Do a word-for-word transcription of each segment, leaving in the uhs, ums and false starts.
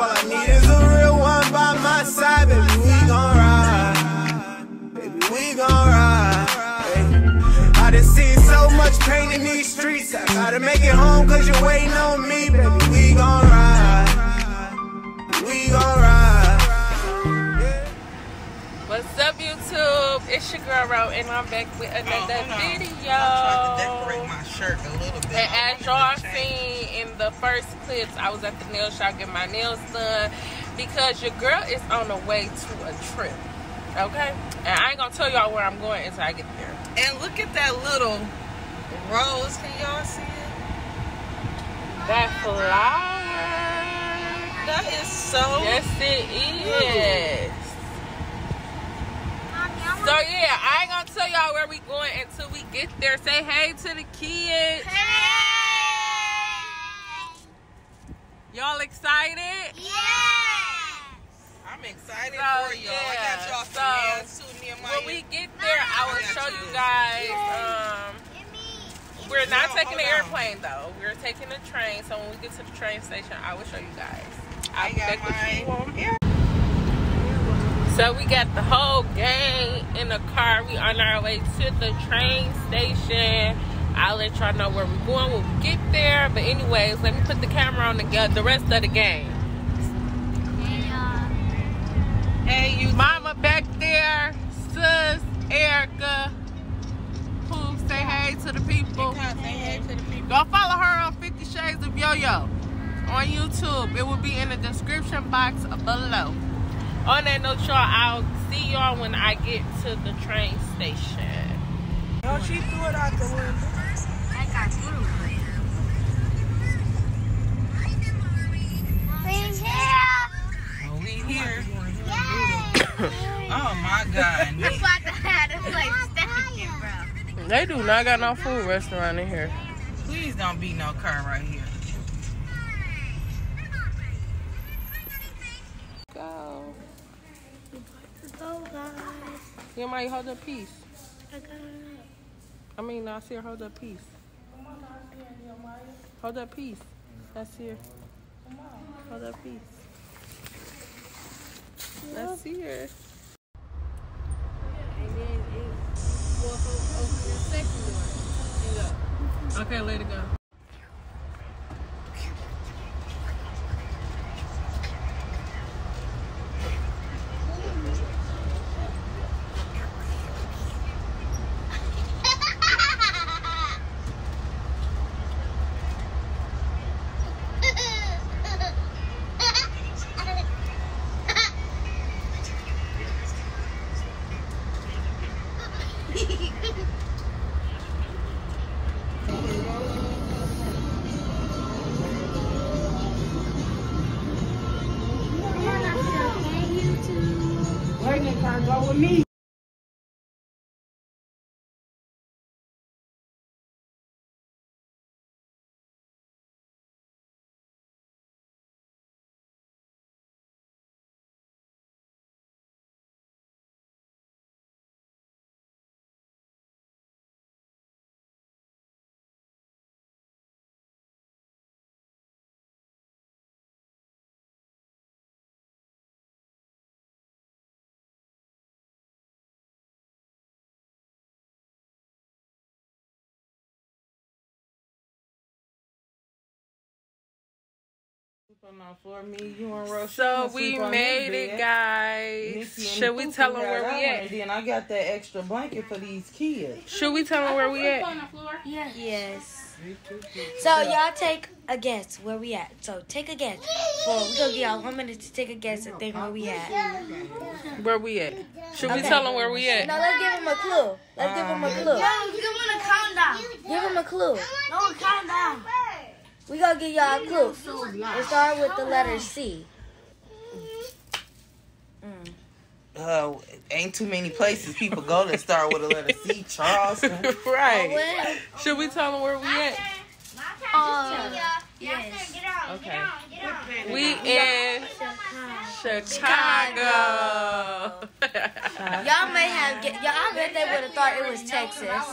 All I need is a real one by my side, baby, we gon' ride, baby, we gon' ride, baby. I done seen so much pain in these streets, I gotta make it home cause you're waiting on me, baby, we gon' ride, we gon' ride. What's up, YouTube? It's your girl Ro, and I'm back with another oh, video. I'm trying to decorate my shirt a little bit. And as y'all seen in the first clips, I was at the nail shop getting my nails done because your girl is on the way to a trip, okay? And I ain't gonna tell y'all where I'm going until I get there. And look at that little rose. Can y'all see it? That flower. That is so yes it is. Ooh. So yeah, I ain't gonna tell y'all where we going until we get there. Say hey to the kids. Hey. Y'all excited? Yes! I'm excited so, for y'all. Yeah. I got y'all some nails too, Nehemiah. When we get there, Mama, I will I show you, you guys. Um, me, we're not no, taking the airplane, on. though. We're taking the train. So when we get to the train station, I will show you guys. I'll I got mine. Yeah. So we got the whole gang in the car. We on our way to the train station. I'll let y'all know where we're going when we get there. But anyways, let me put the camera on the, the rest of the game. Hey, uh, hey, you mama back there, sis, Erica. Who say hey to the people? Say hey to the people. Go follow her on fifty Shades of Yo-Yo on YouTube. It will be in the description box below. On that note, y'all, I'll see y'all when I get to the train station. No, she threw it out the window. Here. Oh my god. It's like I had a place stacking, bro. They do not got no food restaurant in here. Please don't be no car right here. Go. Go, guys. You might hold a piece. I got it. I mean, Nasir, hold a piece. Hold that piece. Nasir. Hold that piece. Let's see her. Okay, let it go. Floor, me, you and Ro, so we made it, guys. Should we tell them where we at? And then I got that extra blanket for these kids. Should we tell them where we at? Yeah. Yes. So y'all take a guess where we at. So take a guess. Well, we gonna give y'all one minute to take a guess and think where we at. Where we at? Should we okay. tell them where we at? No, let's give them a clue. Let's um, give them a clue. No, give them a countdown. Give them a clue. No, countdown. We gonna give y'all a clue. We'll start with the letter C. Mm. Uh, ain't too many places people go that start with the letter C. Charleston. Right. Oh, well. Should we tell them where we at? Uh, yes. Okay. We in Chicago. Chicago. Y'all may have, y'all bet they would have thought it was Texas.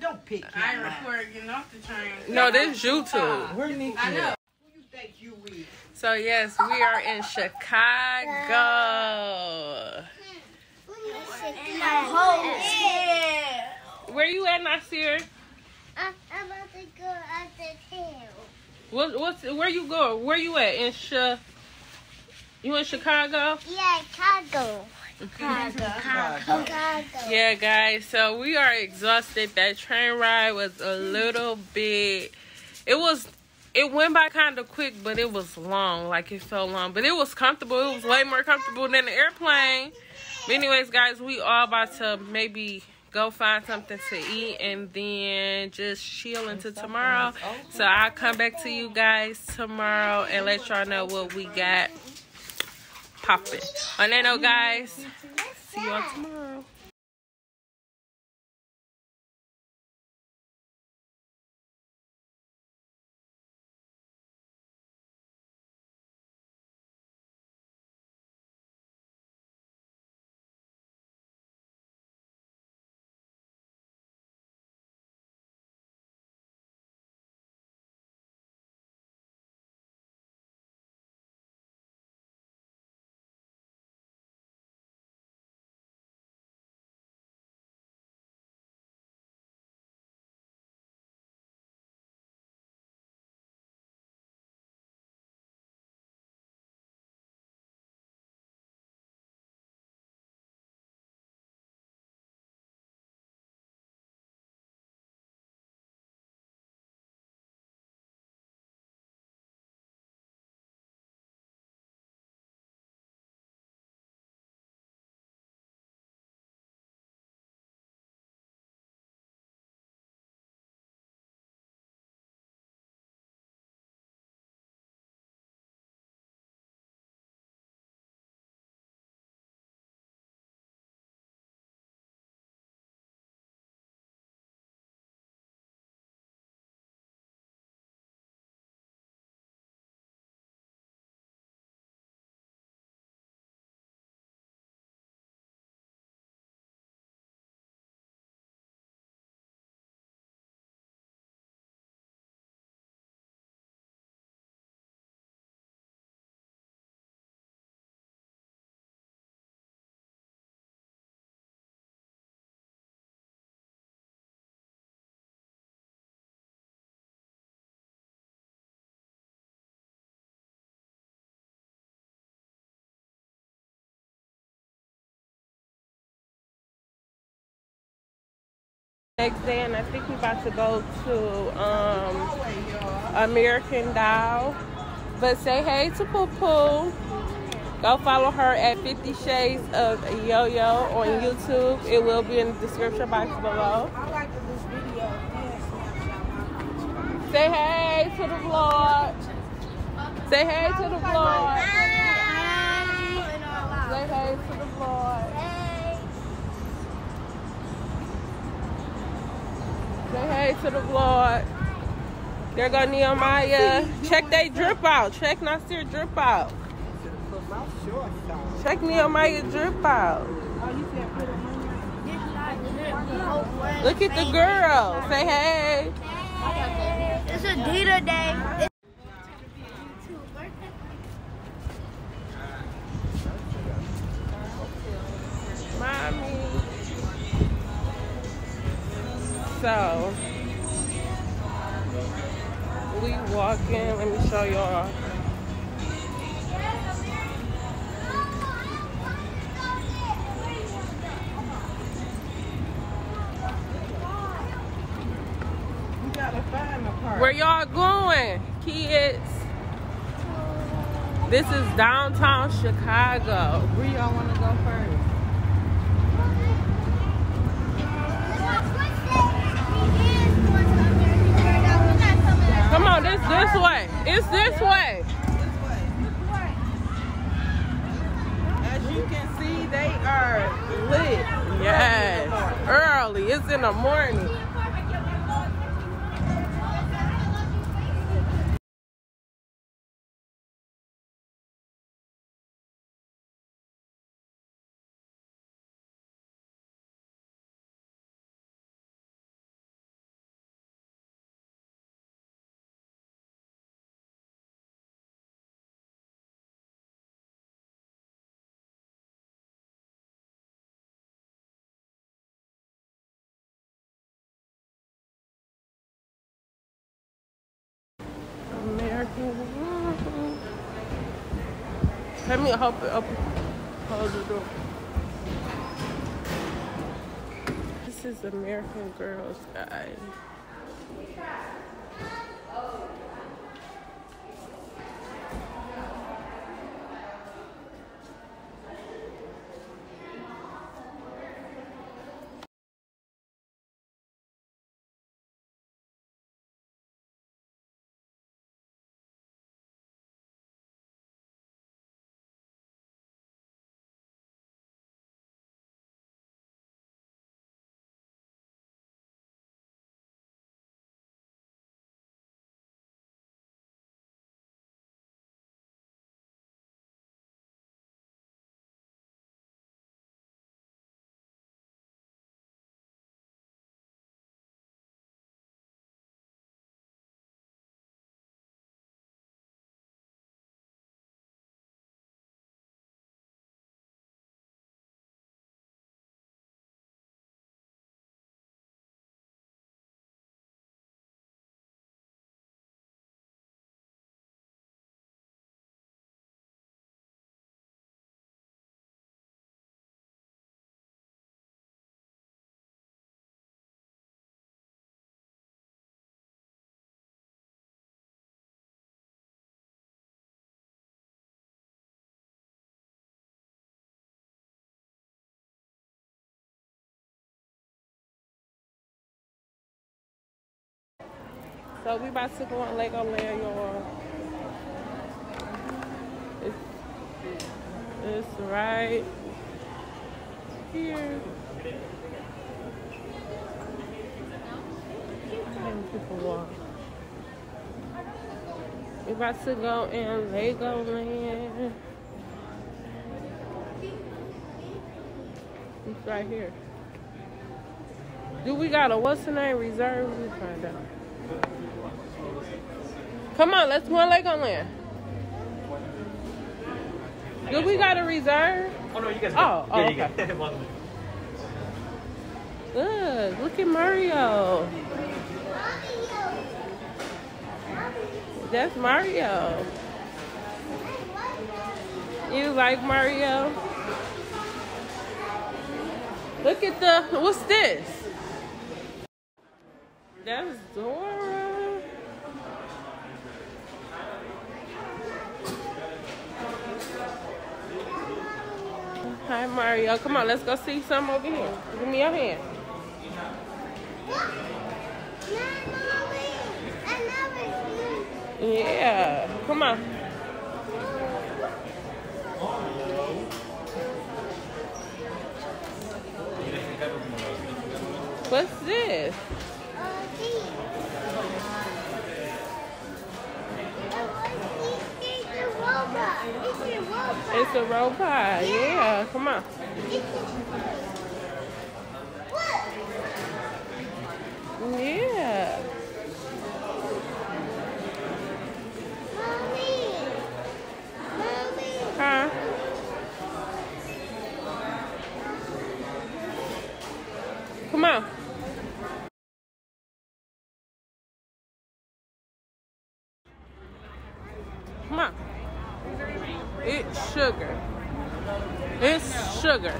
Don't pick. I record getting off the train. No, this is YouTube. I know. So yes, we are in Chicago. Where you at, Nasir? I'm about to go out the town. What? What's? Where you going? Where you at? In Chi? You in Chicago? Yeah, Chicago. Chicago. Chicago. Chicago. Yeah, guys. So we are exhausted. That train ride was a little bit. It was. It went by kind of quick, but it was long. Like, it felt long. But it was comfortable. It was way more comfortable than the airplane. But anyways, guys, we all about to maybe go find something to eat and then just chill until tomorrow. So I'll come back to you guys tomorrow and let y'all know what we got popping. On that note, guys, see y'all tomorrow. Next day, and I think we're about to go to um, American Girls. But say hey to Poo Poo. Go follow her at fifty Shades of Yo-Yo on YouTube. It will be in the description box below. Say hey to the vlog. Say hey to the vlog. Say hey to the vlog. Say hey to the vlog. There go Nehemiah. Check they drip out. Check Nasir drip out. Check Nehemiah drip out. Look at the girl. Say hey. It's a Dita day. Mommy. So, we walk in, let me show y'all. Where y'all going, kids? This is downtown Chicago. Where y'all wanna go first? Come on, this this way. It's this way. As you can see, they are lit. Yes. Early. It's in the morning. Let me help it up. Hold the door. This is American Girls, guys. So we about to go on Legoland, y'all. It's, it's right here. How many people walk? We about to go in Legoland. It's right here. Do we got a what's the name reserve? Let me find out. Come on, let's go on Legoland. Do we got a reserve? Oh, no, you guys got oh, oh, yeah, okay. You got Good. Look at Mario. That's Mario. You like Mario? Look at the... What's this? That's Dora. Hi, Mario. Come on, let's go see some over here. Give me your hand. Yeah, come on. What's this? It's a robot, yeah. yeah. Come on. What? Yeah. Mommy. Mommy. Huh? Come on. Sugar. It's sugar.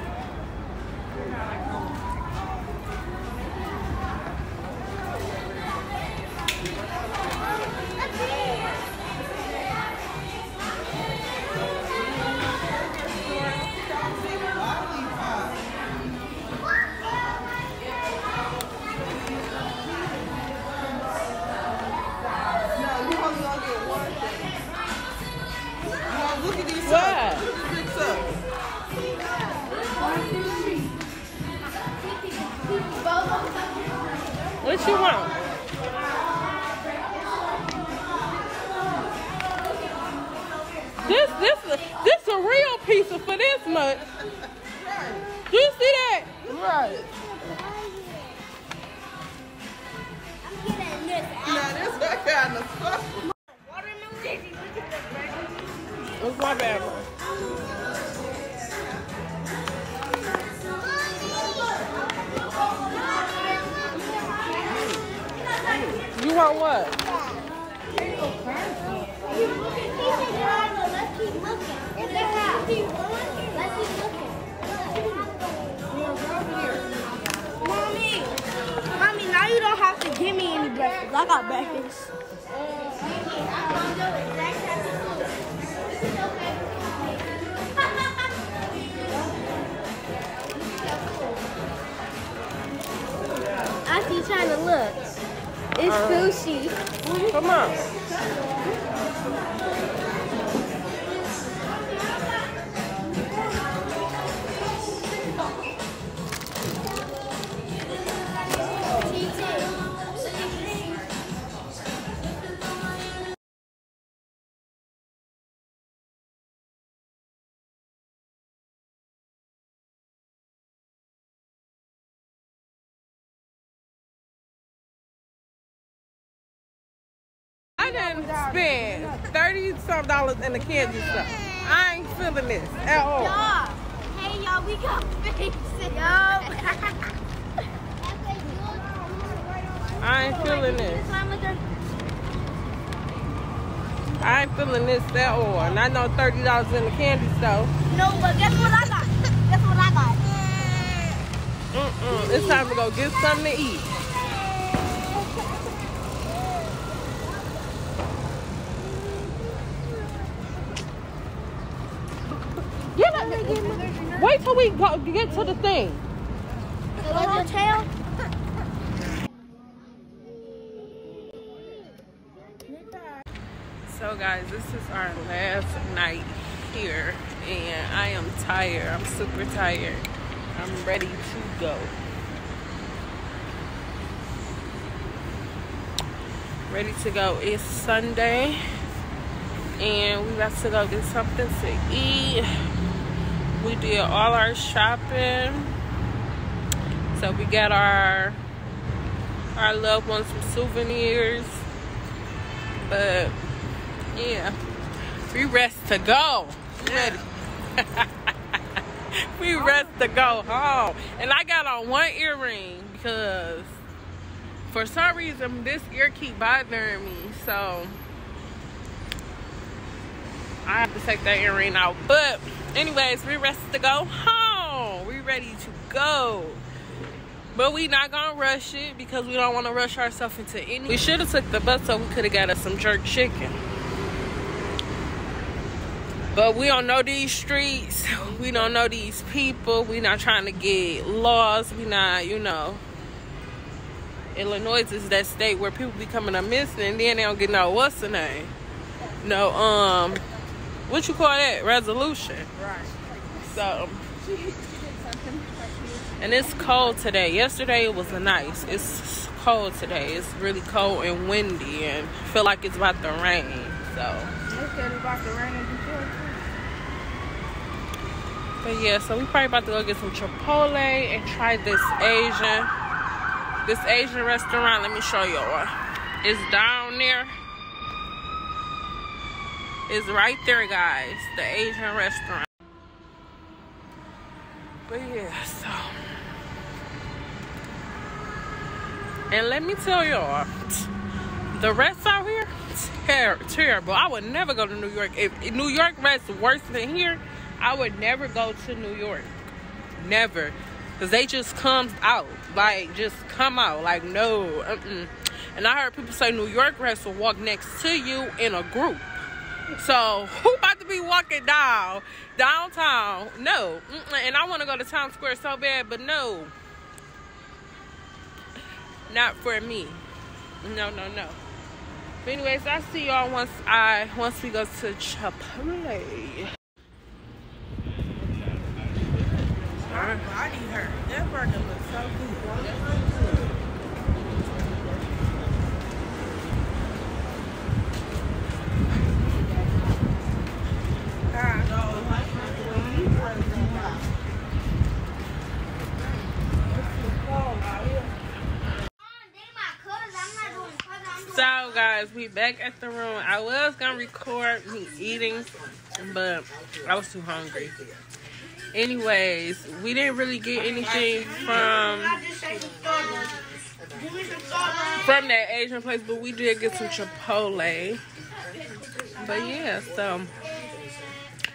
What you want? This, this, this a real pizza for this much. Do you see that? Right. I'm getting this out. Now this I got in the fuck. What's my bad one? You want what? keep looking. He said, Mama, let's keep looking. It's a house. Let's keep looking. Let's keep looking. Look. Mommy. Mommy, now you don't have to give me any breakfast. I got breakfast. I see trying to look. It's um, sushi. Come on. I done spent thirty some dollars in the candy stuff. I ain't feeling this at all. Y'all, hey y'all, we got fixed. I ain't feeling this. I ain't feeling this at all. And I know thirty dollars in the candy stuff. No, but guess what I got? Guess what I got? Mm-mm. It's time to go get something to eat. Wait till we go get to the thing. The hotel? So guys, this is our last night here and I am tired. I'm super tired. I'm ready to go. Ready to go. It's Sunday and we got to go get something to eat. We did all our shopping, so we got our our loved ones some souvenirs, but yeah, we rest to go. Ready? We rest to go home. And I got on one earring because for some reason this ear keep bothering me, so I have to take that earring out. But anyways, we ready to go home. We ready to go. But we not gonna rush it because we don't wanna rush ourselves into anything. We should have took the bus so we could have got us some jerk chicken. But we don't know these streets. We don't know these people. We not trying to get lost. We not, you know. Illinois is that state where people be coming up missing and then they don't get no what's the name. No, um, what you call that? Resolution. Right. So, and it's cold today. Yesterday it was nice. It's cold today. It's really cold and windy and feel like it's about to rain. So. It's about to rain in Detroit too. But yeah, so we probably about to go get some Chipotle and try this Asian, this Asian restaurant. Let me show y'all. It's down there. Is right there, guys, the Asian restaurant. But yeah, so, and let me tell y'all, the rest out here ter terrible. I would never go to New York. If New York rest worse than here, I would never go to New York, never, because they just come out like just come out like no. Mm-mm. And I heard people say New York rest will walk next to you in a group. So who about to be walking down downtown? No. And I want to go to Times Square so bad, but no, not for me. No, no, no. But anyways, I'll see y'all once I once we go to Chipotle. My body hurt. That burger looks so good. So guys, we back at the room. I was gonna record me eating, but I was too hungry. Anyways, we didn't really get anything from from that Asian place, but we did get some Chipotle. But yeah, so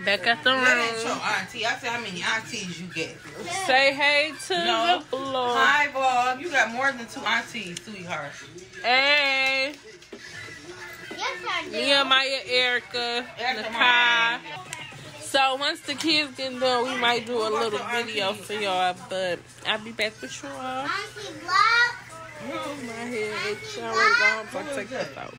back at the room. That ain't your auntie. I tell how many aunties you get. Say hey to no. the vlog. Hi vlog. You got more than two aunties, sweetheart. Hey. Yes, I do. Nehemiah, Erica, Nakai. So once the kids get done, we might do a little video for y'all. But I'll be back with y'all. Auntie vlog. Oh my head. Auntie vlog. Take this out.